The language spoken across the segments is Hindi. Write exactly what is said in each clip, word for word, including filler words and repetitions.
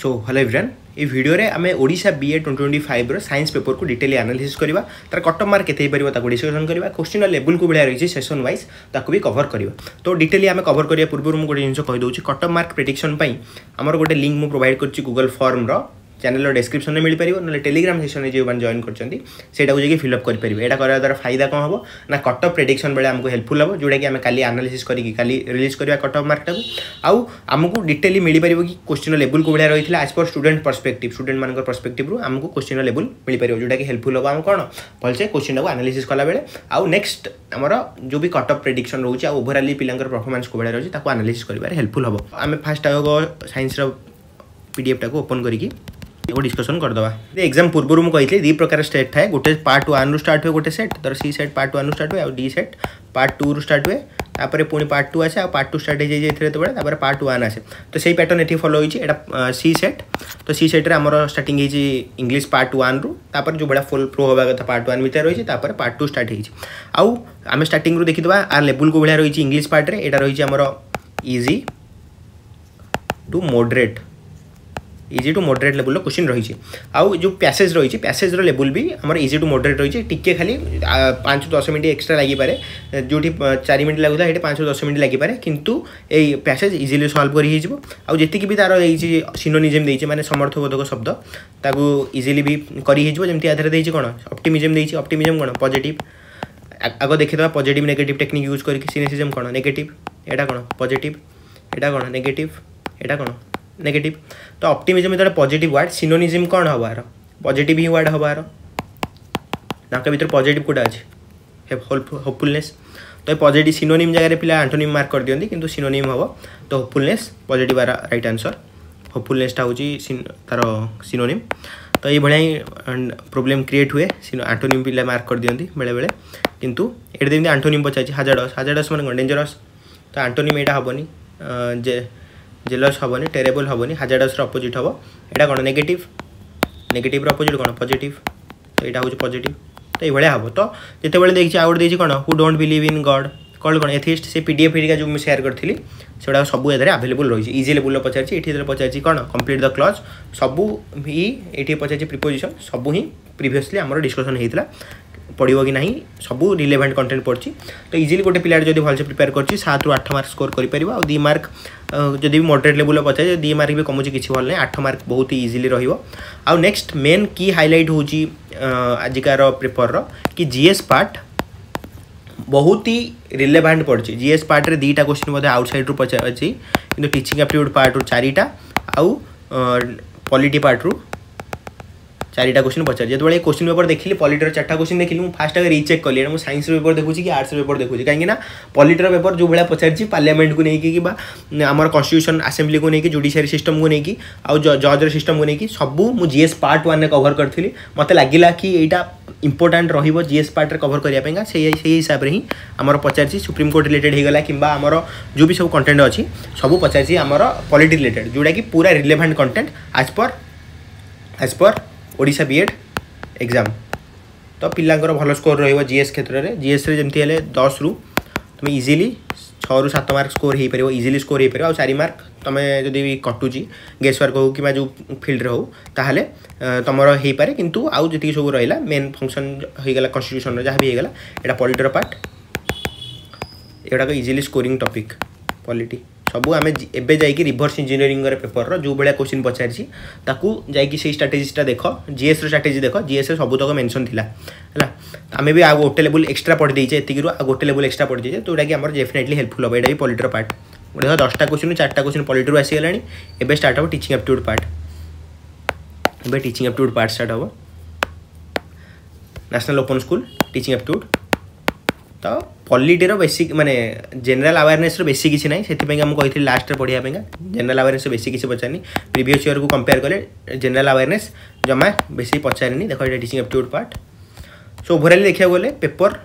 सो हेलो एवरीवन ए वीडियो रे आमे Odisha BEd twenty twenty five रो साइंस पेपर को डिटेली एनालिसिस करबा तार कट ऑफ मार्क केते परबा ताको डिस्कशन करबा क्वेश्चन लेवल को बिला रही छै सेशन वाइज ताको भी कवर करबा तो डिटेली आमे कवर करिया पूर्व रूम गोटे जिंसो कहि दोछि कट ऑफ मार्क प्रेडिक्शन पई हमर गोटे लिंक मु प्रोवाइड करछि Google Form रो चैनल डिस्क्रिप्शन में मिल पारिबो न टेलीग्राम सेशन रे जे मान जॉइन करछंती सेटा को जेकी फिल अप करि पारिबे एटा करया द्वारा फायदा कोन हबो ना कट ऑफ प्रेडिक्शन बेले हमको हेल्पफुल हबो जोडा कि हम खाली एनालिसिस करी कि खाली रिलीज करिया कट ऑफ मार्क टाको आउ हमको डिटेली मिल पारिबो कि क्वेश्चन लेवल को बेले रहितला as per student perspective student मानकर पर्सपेक्टिव रु हमको क्वेश्चन लेवल मिल पारिबो जोडा कि हेल्पफुल हबो हम कोन भलसे क्वेश्चन को एनालिसिस कला बेले आउ नेक्स्ट हमरो जो भी कट ऑफ प्रेडिक्शन रहउची आउ ओवरऑलली पिलांकर परफॉर्मेंस को बेले रहउची ताको एनालिसिस करिबार हेल्पफुल हबो हम फर्स्ट आगो साइंस रो पीडीएफ टाको ओपन करी कि वो डिस्कशन कर दवा एग्जाम पूर्व मु कहितले दी प्रकार स्टेट थाए गोटे पार्ट वन रु स्टार्ट होय गोटे सेट तर सी सेट पार्ट वन रु स्टार्ट होय आ डी सेट पार्ट टू रु स्टार्ट होय तापर पुणी पार्ट टू आसे आ पार्ट टू स्टार्ट हे जेथरे तो बडा तापर पार्ट वन आसे तो सेही पैटर्न एठी फॉलो होईची एटा सी सेट तो सी सेट रे हमरो स्टार्टिंग हेची इंग्लिश पार्ट वन रु तापर जो बडा फुल प्रो होबा कथा पार्ट वन भीतर होईची तापर पार्ट टू स्टार्ट हेची आ आमे स्टार्टिंग रु देखि दवा आ लेवल को बडा रहिची इंग्लिश पार्ट रे एटा रहिची हमरो easy to moderate easy to moderate level लो क्वेश्चन रही है जो पैसेज रही है पैसेज रो लेवल भी हमर इजी टू मॉडरेट रही है टिके खाली पाँच दस मिनट एक्स्ट्रा लगी पारे जो चार मिनट लगुता है पाँच दस मिनट लगी पारे किंतु ए पैसेज इजीली सॉल्व करी हो आउ जेतिकी भी तार ये सिनोनिजम देछि माने समर्थबोधक शब्द ताकू इजीली भी करी हो जमती आधार देछि कोन ऑप्टिमिज्म देछि ऑप्टिमिज्म कोन पॉजिटिव आगो देखि दबा पॉजिटिव नेगेटिव टेक्निक यूज करके सिनेसिज्म कोन नेगेटिव एटा कोन पॉजिटिव एटा कोन नेगेटिव एटा कोन नेगेटिव तो ऑप्टिमिज्म इधर पॉजिटिव वर्ड सिनोनिज्म कौन हवार पॉजिटिव ही वर्ड हवार नाक भीतर पॉजिटिव कोटा अच्छे होपफुलनेस तो पॉजिटिव सिनोनिम जगह पिला एंटोनिम मार्क कर दिखती कि सिनोनिम हम तो होपफुलनेस पॉजिटिव आर राइट आंसर होपफुलनेसटा हूँ तार सिनोनिम तो ये भाई प्रोब्लेम क्रिएट हुए एंटोनिम पिला मार्क कर दिखती बेले बेले किंतु ये जमी एंटोनिम पचार हाजार्डस हाजार्डस मैं कौन डेंजरस तो एंटोनिम यहाँ हेनी जे जेलस हेनी टेरेबल हेनी हजार्डस अपोजिट हम यहाँ कौन नेगेटिव नेगेटिव अपोजिट कौन पॉजिटिव तो यहाँ हूँ पॉजिटिव तो ये हम तो जिते बड़े देखिए आउट देखिए कौन who don't believe in God कल कौन एथिस्ट से पीडीएफ हिरिका जो मुझे सेयार करी से सब आभेलेबुल रही है इजी लेवल पचार पचार कौन कंप्लीट द क्लॉज सबू ही ये पचार प्रिपोजिशन सबू ही प्रीवियसली आम डिस्कशन होता पड़ो कि ना सबू रिलेवेंट कंटेंट पड़ी तो इजिली गोटे पिलार जो भलसे प्रिपेयर कर सात रु आठ मार्क स्कोर कर आ दी मार्क जब भी मॉडरेट लेवल पचार दी मार्क भी कमुचे किसी भल ना आठ मार्क बहुत ही इजिली रो नेक्स्ट मेन की हाइलाइट हूँ आजिकार पेपर कि जीएस पार्ट बहुत ही रिलेवेंट पड़ी जीएस पार्ट रे दीटा क्वेश्चन बोलते आउटसाइड रु पचार कि टीचिंग एप्टीट्यूड पार्ट रु चारिटा आउ पॉलिटी पार्ट रु चारिटा क्वेश्चन पचार जो बड़े क्वेश्चन पेपर देखिली पॉलिटर चार्टा क्वेश्चन देखिली मुझे फास्ट आगे रिचेक कली मुझे साइंस पेपर देखुची कि आर्ट्स पेपर देखुची कहीं पॉलिटर पेपर जो भाया पचार पार्लियामेंट को लेकिन आम कॉन्स्टिट्यूशन असेंबली को लेकिन जुडिशियरी सिस्टम को लेकिन आउ जज सिस्टम को लेकिन सबू मुझे जीएस पार्ट वन कवर करी मत लगे कि यहाँ इंपोर्टाट रही जीएस पार्ट कवर करने से हिसाब से ही आम पचार सुप्रीम कोर्ट रिलेटेड होगा कि आमर जो भी सब कंटेंट अच्छी सब पचार आमर पॉलिटी रिलेटेड जोटा कि पूरा relevant content as per as per Odisha BEd exam तो पिलांकर भल स्कोर रही जीएस क्षेत्र में जीएस रे जमती हेले दस रु तुम इजिली छः रु सात मार्क स्कोर हो पार इजिली स्कोर हो पार आ चार मार्क तुम जदि कटुची गेस वर्क हो कि जो फील्ड हो ताहले तुम हो पारे किंतु आउ जी सब रहा मेन फंक्शन होगा कॉन्स्टिट्यूशन जहाँ भी होगा यहाँ पॉलिटर पार्ट एगुड़ा इजिली स्कोरिंग टॉपिक पॉलिटी सबू आम एबे जाइए रिवर्स इंजीनियरिंग पेपर रो जो भाया क्वेश्चन पचार से स्ट्राटेजीटा देख जीएस स्ट्राटेजी देख जीएस सबूतक मेनसन था है आम भी आउ गोटे लेवल एक्स्ट्रा पढ़ीचे एतिकू आ गोटे लेवल एक्स्ट्रा पढ़ी जोटा कि आम डेफिनेटली हेल्पफुल हे ये भी पॉलिटर पार्ट देख दसटा क्वेश्चन चार्टा क्वेश्चन पॉलिटर आसीगला एबे स्टार्ट हम टीचिंग एप्टीट्यूड पार्ट एबे टीचिंग एप्टीट्यूड पार्ट स्टार्ट हम national open school teaching aptitude तो पॉलिटी रो बेसिक माने जनरल अवेयरनेस रो बेसिक किसी ना से आम कही लास्ट में पढ़ाई जनरल अवेयरनेस बेसिक किसी पचारनी प्रीवियस ईयर को कंपेयर कले जनरल अवेयरनेस जमा बेसिक पचारनी देखो ये टीचिंग एप्टीट्यूड पार्ट सो ओभराली देखा गले पेपर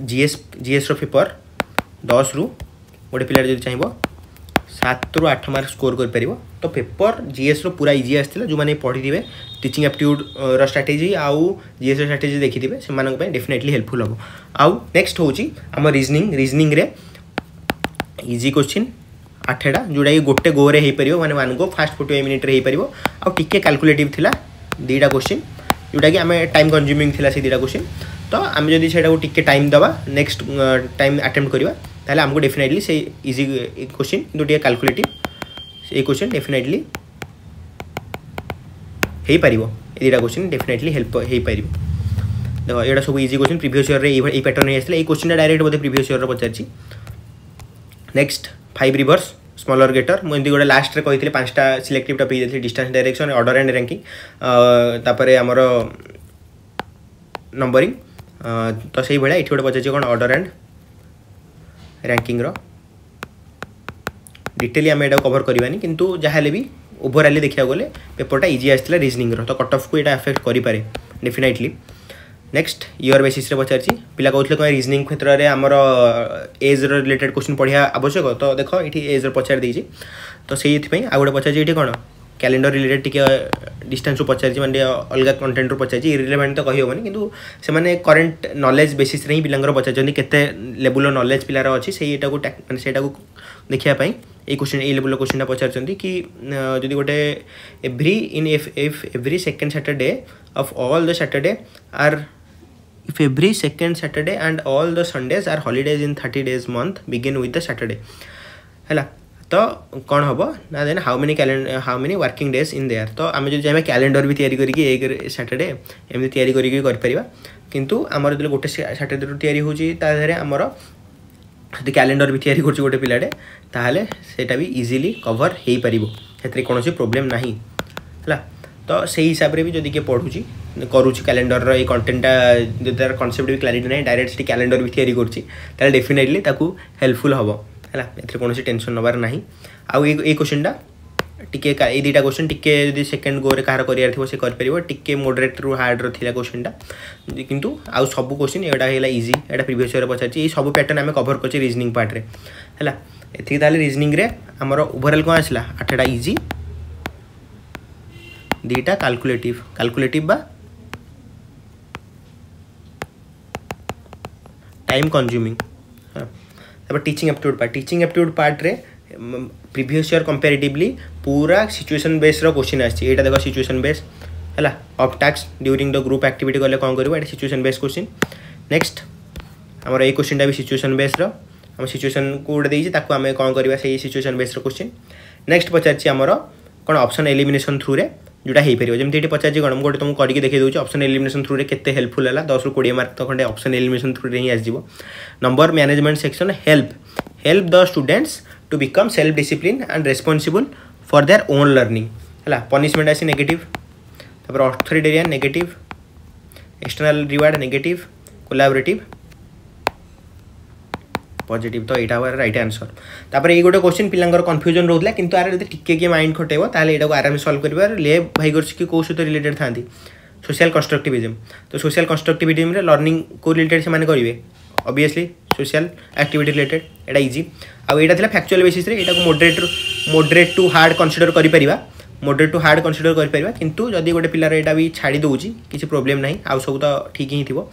जीएस जीएस रो पेपर दस रु गोटे पिलार जो चाहिए सात रु आठ मार्क स्कोर कर पारिबो तो पेपर जीएस रो पूरा इजी आसला जो माने पढ़ी दिबे टीचिंग एप्टीट्यूड रो स्ट्रेटेजी आउ जीएस रो स्ट्रेटेजी देखि दिबे से मानन पे डेफिनेटली हेल्पफुल हो आउ नेक्स्ट होची हमर रीजनिंग रीजनिंग रे इजी क्वेश्चन आठटा जोटा कि गोटे गोरे हो पार मैंने वन गो फास्ट फोर्टी मिनिट्रे हो पार आउ टे कालकुलेटिव थिला दुईटा क्वेश्चन जोटा कि आम टाइम कंज्यूमिंग थिला से दुईटा क्वेश्चन तो आम जब से टे टाइम दवा नेक्स्ट टाइम अटेम्प्ट करवा ताले हमको डेफिनेटली से इजी क्वेश्चन दो टे कालकुलेटिव से क्वेश्चन डेफिनेटली हो पार दुईटा क्वेश्चन डेफिनेटली हेल्प हो पार देखो यहाँ सब इजी क्वेश्चन प्रीवियस इयर रे पैटर्न होता है क्वेश्चन डायरेक्ट बोलते प्रीवियस इयर पचार next five reverse smaller greater मुझे गोटे लास्ट रे कही पांचटा सिलेक्टिव टॉपिक देते distance direction order and ranking तापर आमर नंबरिंग तो सही भाया ये गोटे पचार कौन ऑर्डर एंड रैंकिंग रो डिटेल आम यहाँ कवर करवानी किंतु जहाँ भी ओभरअली देखा गले पेपरटा इजी आसला रिजनिंग रो तो कट ऑफ को ये अफेक्ट करे डेफिनेटली नेक्स्ट इयर बेसीस पचार पिला कहते हैं रिजनिंग क्षेत्र में आमर एज रिलेटेड क्वेश्चन पढ़ा आवश्यक तो देख ये एज पचार दे तो से आ गए पचार ये कौन कैलेंडर रिलेटेड टी डिस्टेंस पचार मानते अलग कंटेंट रू पचार इरिलेवेंट तो कही हेनी किंतु से करंट नॉलेज बेसीस पिला पचार केते लेवल नॉलेज पिलार अच्छी से मैंने से देखापी ये क्वेश्चन ये लेवल क्वेश्चन पचार कि जब गोटे every in if if every second Saturday of all the Saturday are If every second Saturday and all the Sundays are holidays in thirty days month, begin with the Saturday. हैला तो कौन हम ना then how many calendar how many working days in there तो आम जो चाहिए कैलेंडर भी तैयारी करी एक सैटरडे एमती तैयारी करी करपर किंतु आमर जो गोटे सैटरडे तैयारी होती आमर जो कैलेंडर भी तैयारी गोटे पिलाडे ताहले सेटा भी इजीली कवर हो पारिबो सेतरी कोनोसी प्रॉब्लम नाही हैला तो सही हिसाब रे भी जदि के पढ़ुची करुची कैलेंडर रो ए कंटेंटा जो तार कॉन्सेप्ट भी क्लैरिटी ना डायरेक्ट से कैलेंडर भी तैयारी करची ताले डेफिनेटली ताकू हेल्पफुल हबो हैला एथरे कोनोसी टेंशन नबार नाही आ ए क्वेश्चनटा टिके ए दुटा क्वेश्चन टिके जदि सेकंड गो रे कार करियार थिबो से कर परिबो टिके मॉडरेट रू हार्ड रो थिला क्वेश्चनटा किंतु आ सब क्वेश्चन एडा हैला इजी एडा प्रीवियस इयर पचाची ए सब पैटर्न हमें कवर करची रीजनिंग पार्ट रे हैला एथि ताले रीजनिंग रे हमर ओवरऑल को आसला आठटा इजी दुईटा कालकुलेटिव कालकुलेटिव बा टाइम कंज्यूमिंग हाँ teaching aptitude part teaching aptitude part रे प्रीवियस ईयर कंपैरेटिवली पूरा सिचुएशन बेस रो क्वेश्चन आछि एटा देखो सिचुएशन बेस हैला of task during the group activity गले कोन करबो एटा सिचुएशन बेस क्वेश्चन नेक्स्ट हमर ए क्वेश्चनटा भी सिचुएशन बेस रो हम सिचुएशन कोड देइछि ताको हम कोन करबा सेही सिचुएशन बेस रो क्वेश्चन नेक्स्ट पचाछि हमर कोन ऑप्शन एलिमिनेशन थ्रू रे जोटा हो पार जमी ये पचार कौन गोटे तुमको करके देखे दूसरी ऑप्शन एलिमिनेशन थ्रू रे केते हेल्पफुल है दस रू कोड़े मार्क तो खंडे ऑप्शन एलिमिनेशन थ्रू रे ही आसो number management section help help the students to become self discipline and responsible for their own learning है पनिशमेंट आसी नेगेटिव तापर authoritarian negative external reward negative collaborative positive तो यहाँ हमारे राइट आंसर तापर ये गोटे क्वेश्चन पिलांगर कन्फ्यूजन रोला किंतु आर टिके के माइंड खटेबो ताले एटा को आराम सॉल्व करबार ले भाइगर्स की कोर्स तो रिलेटेड थांती सोशल कंस्ट्रक्टिविज्म तो सोशल कंस्ट्रक्टिविज्म रे लर्निंग को रिलेटेड से माने करिवे ऑब्वियसली सोशल एक्टिविटी रिलेटेड एटा इजी आ एटा थिला फैक्चुअल बेसिस रे एटा को moderate moderate to hard consider करि परिबा मॉडरेट टू हार्ड कंसीडर करि परिबा किंतु जदी गोटे पिलार एटा भी छाडी दोउची किसी प्रॉब्लम नाही आ सब तो ठीक ही थिबो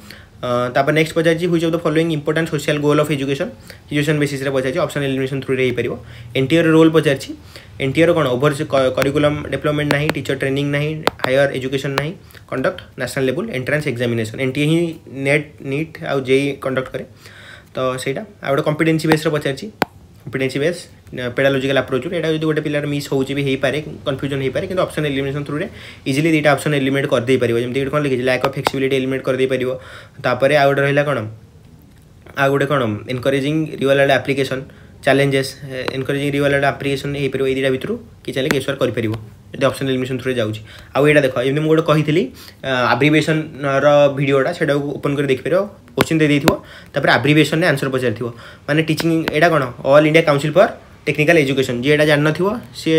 तापर नेक्स्ट पचार हुई the following important social goal of education education basis रे पचार ऑप्शन एलिमिनेशन थ्रू रे हो पार एनटीआर रोल पचार एनटीआर कौन ओवर करिकुलम डेवलपमेंट ना टीचर ट्रेनिंग ना हायर एजुकेशन ना conduct national level entrance examination NTA ही नेट नीट आउ जेई कंडक्ट करे तो सहीटा आ गोटे कॉम्पिटेंसी बेस रे पचार कॉम्पिटेंसी बेस पेडालोजिकल अप्रोच एटा जो गोटे पिलार मिस होई पारे कन्फ्यूजन होई पारे किंतु ऑप्शन एलिमिनेशन थ्रू रे इजीली दीटा ऑप्शन एलिमिनेट कर दे पारिबो जेमति कोन लिखि लैक ऑफ फ्लेक्सिबिलिटी एलिमिनेट कर दे पारिबो तापर आ गोटे रहला कोन आ गोटे कोन encouraging real world application challenges encouraging real world application हे पारिबो ए दीटा भितरु कि चले गेसर कर पारिबो एटा ऑप्शन एलिमिनेशन थ्रू रे जाउची आ एटा देखो जेमति मु गोटे कहितली एब्रिविएशन रो वीडियोडा सेटा ओपन कर देखि पारो क्वेश्चन दे देथिबो तापर एब्रिविएशन ने आंसर पचार थिबो माने टीचिंग एटा कोन all India council for technical education जी एटा जान न सी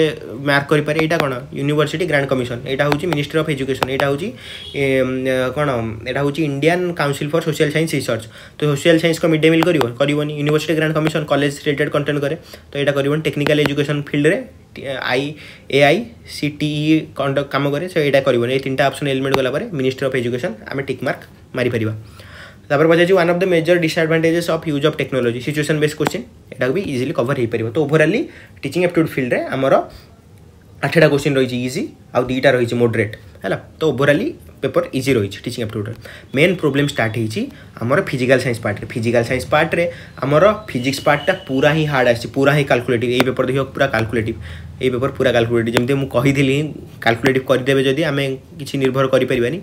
मार्क कर पारे एटा कौन यूनिवर्सिटी ग्रांट कमिशन एटा हूँ मिनिस्ट्री ऑफ एजुकेशन एटा हूँ कौन एटा हूँ Indian council for social science research तो सोशल साइंस को मिड डे मिल कर university grant commission college related content करे तो यहाँ कर टेक्निकल एजुकेशन फील्ड रे आई ए आई सी टी ई कम करे से यहाँ कर तीन ऑप्शन एलिमेंट गलापर मिनिस्ट्री ऑफ एजुकेशन आम टिक मार्क मारिपर तापर पचाई one of the major disadvantages of use of technology situation based question एटा भी इजिली कवर हो पारिबो। तो ओवरऑली टीचिंग एप्टिट्यूड फील्ड रे हमर आठटा क्वेश्चन रही इजी आउ दीटा रही मॉडरेट है। तो ओवरऑली पेपर इजी रही teaching aptitude main problem start होती आमर फिजिकल साइंस पार्ट रे। फिजिकल साइंस पार्ट रे आमर फिजिक्स पार्टा पूरा ही हार्ड आसी पूरा ही कैलकुलेटिव ए पेपर देखियो पूरा कैलकुलेटिव ए पेपर पूरा कैलकुलेटिव जमते मु कहिदिली कैलकुलेटिव कर देबे जदी आमे किछि निर्भर करि परिबानी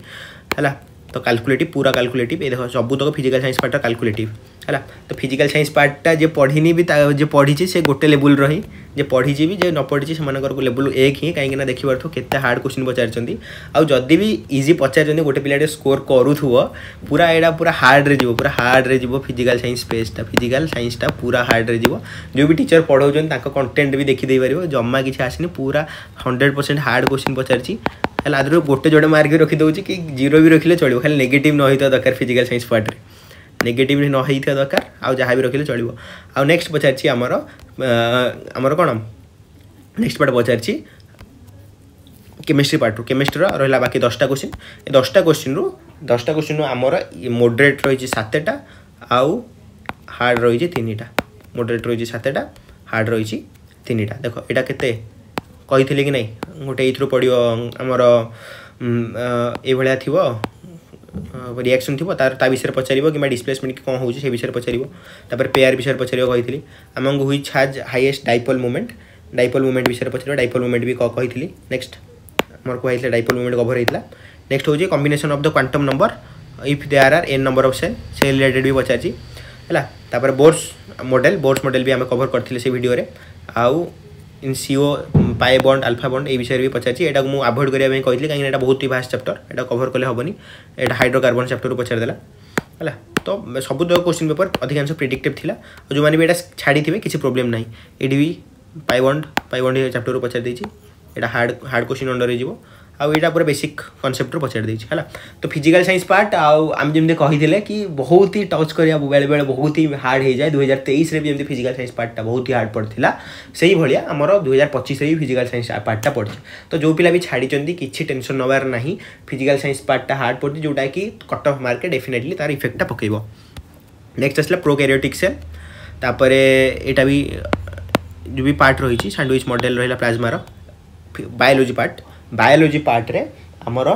हला। तो कैलकुलेटिव पूरा कैलकुलेटिव ए देखो सबुतक फिजिकल साइंस पार्टा कैलकुलेटिव हला। तो फिजिकल साइंस पार्टा जे पढ़िनी भी जे पढ़ी से गोटे लेवल रही जे पढ़ी भी जे न पढ़ी से लेवल एक ही कहीं देखिए केते हार्ड क्वेश्चन पचार आउ जदि भी इजी पचार गोटे पिलाटे स्कोर करूथुव पूरा एड़ा पूरा हार्ड रे जीवो पूरा हार्ड रे जीवो। फिजिकल साइंस पेजटा फिजिकल साइंसटा पूरा हार्ड रे जीवो जो भी टीचर पढ़ाउछन तांको कंटेंट भी देखि दे परिबो जम्मा किछि आसिनी पूरा हंड्रेड परसेंट हार्ड क्वेश्चन पचारछि हेल्ला। आदर गोटे जोड़े मार्क रखी दूसरी कि जीरो भी रखिले चलो खाली नेगेटिव न होता दरकार फिजिकल साइंस पार्ट रे नेगेटिव न होता दरकार आउ जहाँ भी रखिले चलो। आउ नेक्स्ट पचारछि हमर हमर कोन नेक्स्ट पार्ट पचारछि केमिस्ट्री पार्ट रो केमिस्ट्री रहा बाकी दसटा क्वेश्चन ए दसटा क्वेश्चन रु दसटा क्वेश्चन आमर मॉडरेट रही सातटा आउ हार्ड रही तीन टा मॉडरेट रही सातटा हार्ड रही तीन टा। देखो एटा केते कही कि नहीं गोटे ये पड़ो आमर ये थी रिएक्शन थी तार विषय पचार कि डिस्प्लेसमेंट कौन हो विषय पचार पेयर विषय पचार कही आम को हुई छाज highest dipole moment dipole moment विषय पचार डाइपोल मोमेंट भी कही। नेक्स्ट आमर कहते डाइपोल मोमेंट कवर होता। नेक्स्ट हो combination of the quantum number if they are are N number of cell से रिलेटेड भी पचार बोर्स मॉडल बोर्स मॉडल भी आम कवर करते से वीडियो रे आउ इन CO pi bond alpha bond ये विषय भी पचारछि एटा मु अवॉइड करबा कहली कहीं एटा बहुत ही भास्ट चैप्टर एटा कवर कले हबनी एटा हाइड्रोकार्बन चैप्टर पचार देला हला। तो सबु दो क्वेश्चन पेपर अधिकांश प्रेडिक्टिव थिला जो माने भी एटा छाड़ी थिबे किसी प्रॉब्लम नाही एडी भी पाए बॉन्ड पाए बॉन्ड चैप्टर पचार देछि एटा हार्ड हार्ड क्वेश्चन अंडर रे जिवो आउ एटा पूरा बेसिक कांसेप्ट पचार देछि हला। तो फिजिकल साइंस पार्ट आउ हम जेमते कहिदिले कि बहुत ही टच करिया बेले बेले बहुत ही हार्ड हो जाए दो हज़ार तेईस रे भी जेमते फिजिकल साइंस पार्टा बहुत ही हार्ड पड़थिला सेही भलिया हमरो दो हज़ार पच्चीस रे भी फिजिकल साइंस पार्टा पड़छ। तो जो पिला भी छाडी चंदी किछि टेंशन नबार नाही फिजिकल साइंस पार्टा हार्ड पड़छ जोटा कि कट ऑफ मार्क डेफिनेटली तार इफेक्टटा पकेइबो। नेक्स्ट असला प्रोकैरियोटिक सेल तापरे एटा भी जो भी पार्ट रहिछि सैंडविच मॉडल रहिला प्लाज्मा रो बायोलॉजी पार्ट बायोलॉजी पार्ट रे आमर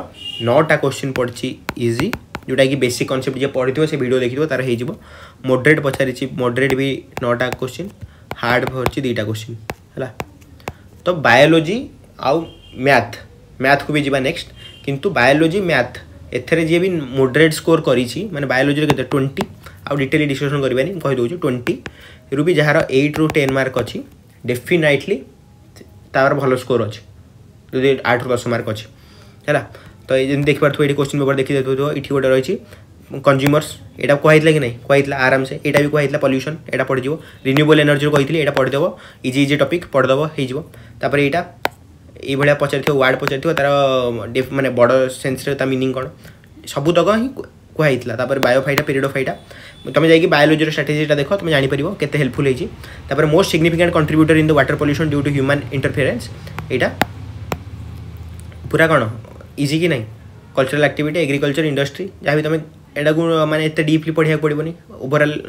नौटा क्वेश्चन पड़छी इजी जोटा कि बेसिक कॉन्सेप्ट जे पढ़िथो से वीडियो देखिथो तार हे जिवो। मॉडरेट पचारिछि मॉडरेट भी नौटा क्वेश्चन हार्ड पड़छी दीटा क्वेश्चन हला। तो बायोलॉजी आउ मैथ मैथ को भी जिबा नेक्स्ट किंतु बायोलॉजी मैथ एथरे जे भी मॉडरेट स्कोर करिछि माने बायोलॉजी रे केते बीस आउ डिटेल डिस्कशन करबानी कहि दोछु बीस रु भी जहार आठ रु दस मार्क अछि डेफिनेटली तार भलो स्कोर अछि जो आठ रु दस मार्क अच्छे है। तो ये देख पारे ये क्वेश्चन पेपर देखी देखो ये गोटे रही कंज्यूमर्स यहाँ कहला कि नहीं कहला आराम से यहाँ भी कहला पल्यूशन यहाँ पढ़ज रिन्यूएबल एनर्जी कही यहाँ पढ़ीदेव इजी इजी टॉपिक पढ़देव होपर यहाँ ये पचार वार्ड पचार तार मानने बड़ सेन्स मीनिंग कौन सबुतक ही कहला बायोफाइटा पीरियड फाइटा तुम जाइए बायोलॉजी स्ट्रेटेजी देख तुम जापर के हेल्पफुल होती। Most significant contributor in the water pollution due to human interference यहाँ पूरा कौन इजी कि नहीं कल्चरल एक्टिविटी एग्रीकल्चर इंडस्ट्री जहाँ भी तुम एटा को माने एत डीपली पढ़ाया पड़ोनी ओवरऑल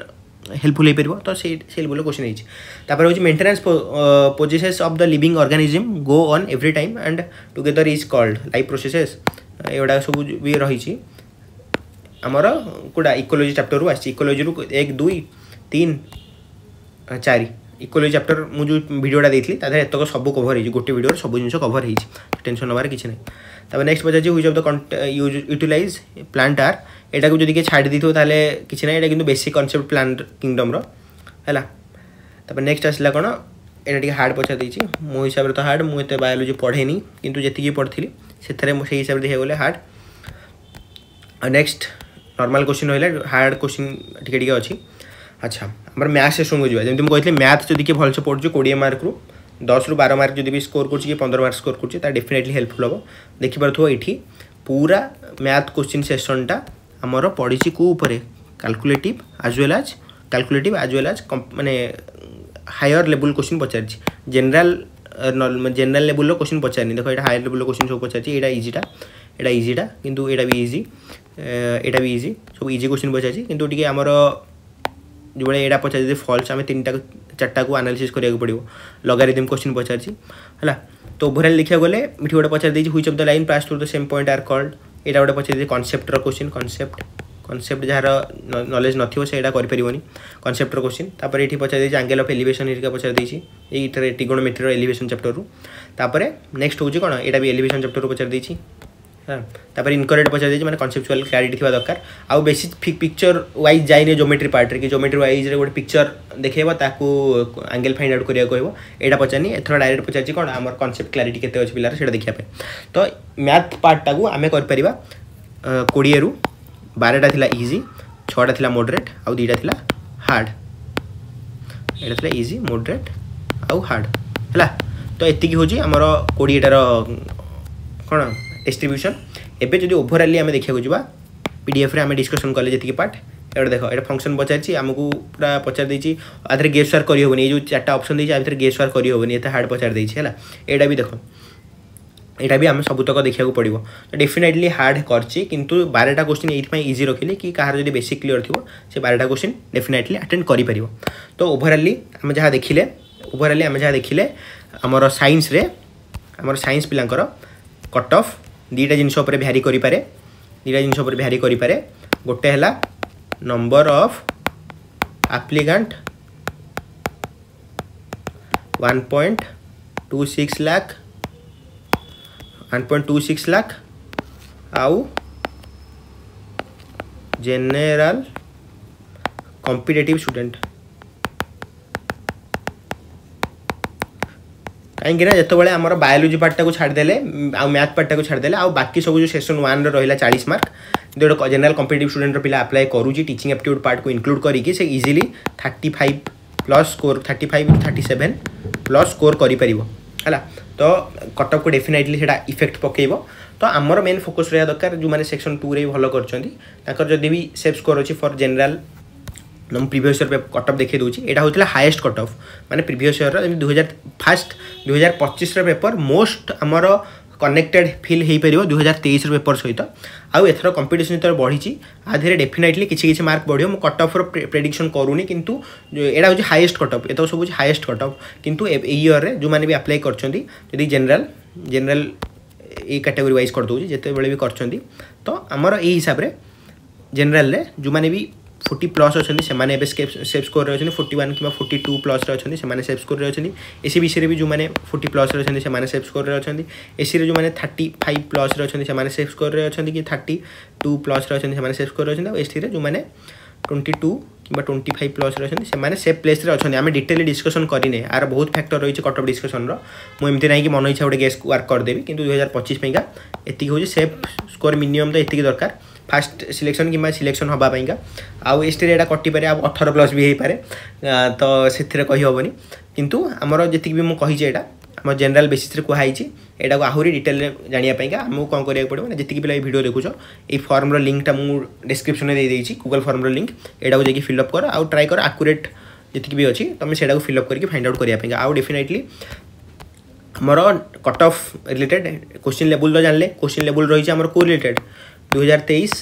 हेल्पफुल हो। तो से हेल्पफुल क्वेश्चन होपर हो maintenance processes of the living organism go on every time and together is called life processes एगुड़ा सब भी रही आमर कौटा इकोलोजी चैप्टर रू आसी इकोलोजी रू एक दुई तीन चार इकोलोजी चैप्टर मु जो वीडियोटा देती तक सब कवर हो गोटे वीडियो सब जिन कवर हो टेंशन नबार कि नहीं। नेक्स्ट पचार huge of the utilize plant are एटा को जब किए छाड़ दी ताले किसी ना ये कि बेसिक कॉन्सेप्ट प्लांट किंगडम रहा है। नेक्स्ट आसला कौन एटा टी हार्ड पचार देती मो हिसाब से तो हार्ड मुझे बायोलॉजी पढ़ेनी कितु जी पढ़ी से हिसाब से देखा हार्ड। नेक्स्ट नॉर्मल क्वेश्चन रहा हार्ड क्वेश्चन टी अच्छी। अच्छा आम मैथ सेसन को जाए जमी कहते मैथ जब किए भलसे पढ़ुचे कोड़े मार्क रु दस रु बार मार्क जब भी स्कोर कर पंद्रह मार्क स्कोर कर डेफिनेटली हेल्पफुल हम देखिपुव ये पूरा मैथ क्वेश्चन सेसनटा आमर पड़ी कौपर calculative as well as calculative as well as माने हायर लेवल क्वेश्चन पचार जेनराल जेनराल लेवल क्वेश्चन पचारनी देखो ये हायर लेवल क्वेश्चन सब पचार इजीटा एटा इजीटा किंतु एटा भी इजी एटा भी इजी सब इजी क्वेश्चन पचाई किंतु टिके हमर जो एटा पचाई फॉल्स आम तीन चार्टा को एनालिसिस करिया पड़ो लॉगरिथम क्वेश्चन पचार तो ओवरऑल देखा गले ये गोटे पचारे which of the line pass through the same point are called एटा गोटे पचारे कॉन्सेप्टर क्वेश्चन कॉन्सेप्ट कॉन्सेप्ट जहाँ नॉलेज नथिबो सेटा करि परिबोनी कॉन्सेप्टर क्वेश्चन तापर एठी पचारे एंगल ऑफ एलिवेशन एरिया पचार देछि एइथरे ट्रिगोनोमेट्री एलिवेशन चैप्टर रु तापर नेक्स्ट होउछि कोन एटा भी एलिवेशन चैप्टर रु पचार देछि हां तापर इनकरेक्ट पचार देछि माने कॉन्सेप्चुअल क्लैरिटी थिबा दरकार आ बेसिक पिक्चर वाइज जाइने ज्योमेट्री पार्ट रे कि ज्योमेट्री वाइज रे गोटे पिक्चर देखैबा ताकू एंगल फाइंड आउट करिया कहबो एटा पचानी एथरा डायरेक्ट पचाछि कोन हमर कॉन्सेप्ट क्लैरिटी केते अछि पिलार सेटा देखिया पे तो मैथ पार्ट ताकू आमे कर परिबा ट्वेंटी रु बारहटा थिला इजी छटा थिला मॉडरेट आ दुईटा थिला हार्ड एटा थिला इजी मॉडरेट आ हार्ड हैला तो एतिकी होजी हमर ट्वेंटी टार कोन डिस्ट्रीब्यूशन एबे जदी ओवरऑल आमे देखिया गुजबा पीडीएफ रे आमे डिस्कशन करले जति के पार्ट एटा देखो एटा फंक्शन पचाछि हमकु पूरा पचार दैछि आथरे गेस वार करि होबनी ए जो चारटा ऑप्शन दैछि आ भीतर गेस वार करि होबनी एता हार्ड पचार दैछि हैला एटा भी देखो एटा भी आम सबुतक देखा पड़ो तो डेफिनेटली हार्ड करछि किंतु बारहटा क्वेश्चन ये इजी रखिले कि कहार जो बेसिक क्लीयर थी से बारहटा क्वेश्चन डेफिनेटली अटेंड करि परिबो तो ओवरऑलली हम जहाँ देखिले ओवरऑलली हम जहाँ देखिले हमर साइंस रे हमर साइंस पिलांकर कट ऑफ दीटा जिनस ऊपर भ्यारी करि पारे दीटा जिनस ऊपर भ्यारी करि पारे गोटे हला number of applicant one point two six lakh one point two six lakh आउ जनरल कॉम्पिटिटिव स्टूडेंट कहीं जो आम बायोलोजी पार्टा को छाड़देले आ मैथ पार्टा को छाड़देले आ बाकी सब जो सेक्शन वन रहा चालीस मार्क जो गोटे जनरल कॉम्पिटिटिव स्टूडेंट पिला अप्लाई करूची टीचिंग एप्टीट्यूड पार्ट को इनक्लूड करके से easily thirty five plus score thirty five रू थर्टी सेवेन प्लस स्कोर करें है तो कटअप को डेफिनेटली सेटा इफेक्ट पकेइबो तो आमर मेन फोकस रहा दरकार जो मैंने सेक्शन टू रे भल कर जदि भी सेफ स्कोर अच्छी for general previous year cutoff देखिए दूसरी एटा होता हाईएस्ट कटअप माने प्रीवियस इयर रे दुई हजार फास्ट दुई हजार पच्चीस पेपर मोस्ट आमर कनेक्टेड फील हो पार दुई हजार तेईस पेपर सहित आउ एथर कंपिटिशन तो बढ़ी आ धीरे डेफिनेटली किसी किसी मार्क बढ़ो मु कटअफ प्रेडिक्शन करूनी किंतु एटा हूँ हाईएस्ट कटअप एत सब हाईएस्ट कटअप किंतु ईयर रे जो मैंने भी अप्लाई कर जनरल जनरल ये कैटेगरी वाइज कर दूसरी जिते बड़े भी कर तो आमर यही हिसाब से जनरल रे जो मैंने भी फोर्टी प्लस अच्छा से सेफ स्कोर अच्छे फोर्टी वन कि फोर्टी टू प्लस अच्छे से सेफ स्कोर अच्छे एसी बीसी रे भी जो मैंने फोर्टी प्लस अच्छे से सेफ स्कोर अच्छे एसी रे जो मैंने थर्टी फाइव प्लस अच्छे से सेफ स्कोर अच्छे कि थर्टी टू प्लस अच्छे से सेफ स्कोर अच्छे और एसी रे जो मैंने ट्वेंटी टू कि ट्वेंटी फाइव प्लस अच्छे से सेफ प्लेस रे अच्छे आम डिटेल डिस्कसन करने आर बहुत फैक्टर रही है कटअप डिस्कसन मुझे नहीं कि मन इच्छा गोटे गेस वर्क करदेवी कि दुई हजार पचिश एति हूँ सेफ स्कोर मिनिमम तो ये दरकार फास्ट सिलेक्शन कि सिलेक्शन हाबापाइका आउ एसटी एटा कटि पारे अठारह प्लस भी हो पारे तो से कहीहबनी किंतु आमर जी भी मुझे यहाँ आम जनरल बेसीस कहुई एटा आहरी डिटेल जानापाइका आमको कौन करा पड़ो मैंने जी पे भिडियो देखुच ये फर्म्र लिंकटा मुझे डिस्क्रिप्सन में देदेगी गूगल फर्म्र लिंक एटा जाकि फिलअप कर आउ ट्राए कर आक्यूरेट जी भी अच्छी तुम से फिलअप करके फाइंड आउट करापी आउ डेफिनेटली आमर cut off related question level तो जानले क्वेश्चन लेवल रही है आमर को रिलेटेड दुई हजार तेईस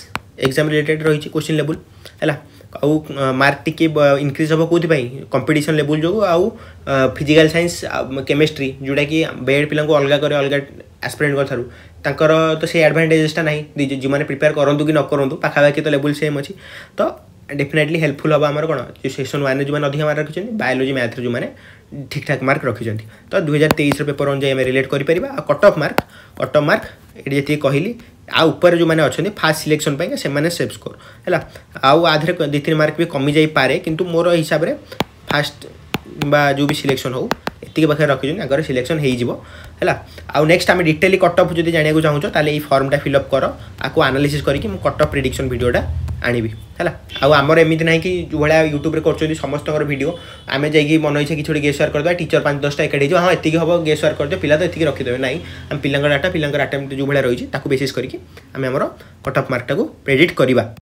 एग्जाम रिलेटेड रही क्वेश्चन लेवल है आ मार्क टी इनक्रीज हम कौन कंपिटिशन लेवल जो आउ फिजिकल साइंस केमिस्ट्री जोटा कि बेड पिला अलग करे अलग एस्पिरेंट कर थारू तांकर तो से एडवांटेजेसटा नहीं जो मैंने प्रिपेयर करूँ कि न करूँ पाखापाखि तो लेवल सेम अच्छी तो डेफिनेटली हेल्पफुल हम आम कौन जो सेक्शन वन जो अधिक मार्क रखिंट बायोलोजी मैथ जो मैंने ठीक ठाक मार्क रखिंट तो दुई हजार तेईस पेपर अनुजाई आम रिलेट करें आ cut off mark cut off mark ये जी कहली आ ऊपर जो मैंने अच्छा फास्ट सिलेक्शन पर से मैंने सेफ स्कोर है आउ आ धीरे दी तीन मार्क भी कमी जाई पारे किंतु मोर हिसाब से फास्ट बा जो भी सिलेक्शन हो ये पाखे रखी आगे सिलेक्शन होगा आउ नेक्स्ट आम डिटेली कटअप जो जानकू चाहूँ ताले ये फर्मटा फिलअप कर आपको आनालीसीस करके कटअप प्रिडिक्शन भिडियोटा आनीबी है आउ आमर एमती ना कि जो भाया यूट्यूब कर समस्त भिड आम जाकि मन इच्छा किसी गोटे गेस वार करदे टीचर पाँच दसटा एकाठी हो हाँ ये हम गेस वार करदे पिला तो ये रखिदेवे ना आम पिला डाटा पिला अटेम्प्ट जो भाया रही है बेसीस करके आम आम कटअप मार्कटा को प्रेडिक्ट करवा।